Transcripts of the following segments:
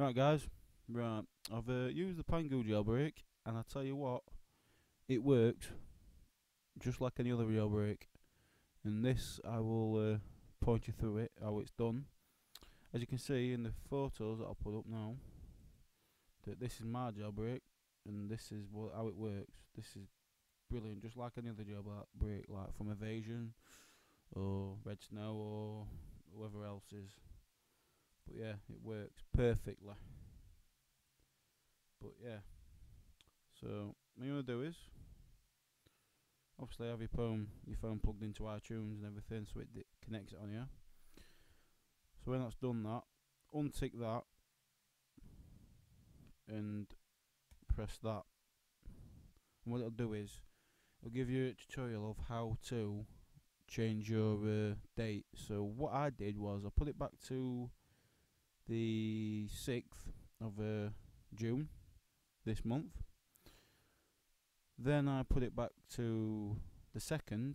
Right guys, right, I've used the Pangu jailbreak, and I tell you what, it works just like any other jailbreak. And this, I will point you through it, how it's done. As you can see in the photos that I'll put up now, that this is my jailbreak, and this is how it works. This is brilliant, just like any other jailbreak, like from Evasion, or Red Snow, or whoever else is. But yeah, it works perfectly. But yeah, so what you want to do is obviously have your phone plugged into iTunes and everything, so it connects it on you. So when that's done, that untick that and press that, and what it'll do is it'll give you a tutorial of how to change your date. So what I did was I put it back to the 6th of June this month. Then I put it back to the 2nd,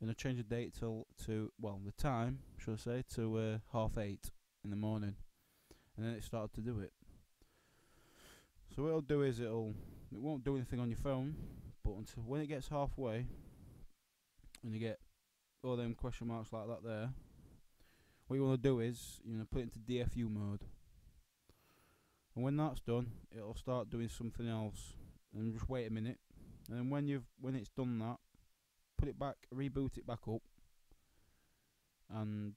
and I changed the date the time, should I say, to 8:30 in the morning, and then it started to do it. So what it'll do is it won't do anything on your phone, but until when it gets halfway, and you get all them question marks like that there. What you want to do is, you know, put it into DFU mode, and when that's done, it'll start doing something else. And just wait a minute, and then when it's done that, put it back, reboot it back up, and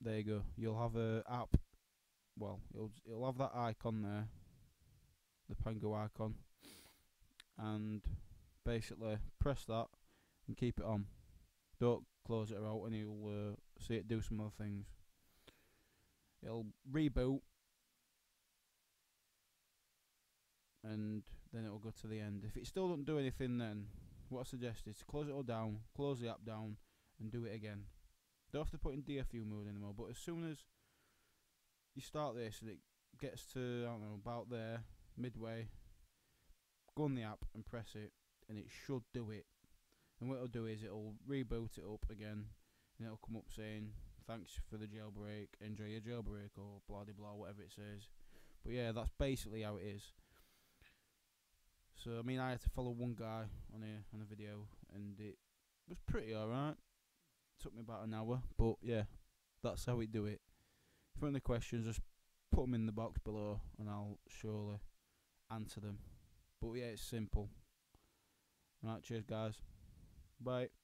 there you go. You'll have a app. Well, it'll have that icon there, the Pangu icon, and basically press that and keep it on. Don't close it out, and you'll see it do some other things. It'll reboot, and then it'll go to the end. If it still doesn't do anything, then what I suggest is to close it all down, close the app down, and do it again. Don't have to put in DFU mode anymore, but as soon as you start this and it gets to, I don't know, about there, midway, go on the app and press it, and it should do it. And what it'll do is it'll reboot it up again, and it'll come up saying, "Thanks for the jailbreak, enjoy your jailbreak," or blah de blah, whatever it says. But yeah, that's basically how it is. So I mean, I had to follow one guy on here on a video, and it was pretty alright. Took me about an hour, but yeah, that's how we do it. If you have any questions, just put them in the box below, and I'll surely answer them. But yeah, it's simple. Right, cheers guys. Bye.